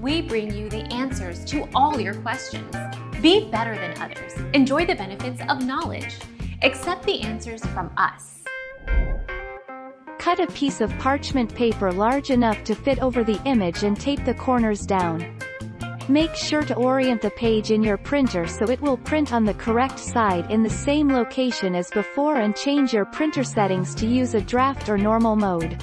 we bring you the answers to all your questions. Be better than others. Enjoy the benefits of knowledge. Accept the answers from us. Cut a piece of parchment paper large enough to fit over the image and tape the corners down. Make sure to orient the page in your printer so it will print on the correct side in the same location as before, and change your printer settings to use a draft or normal mode.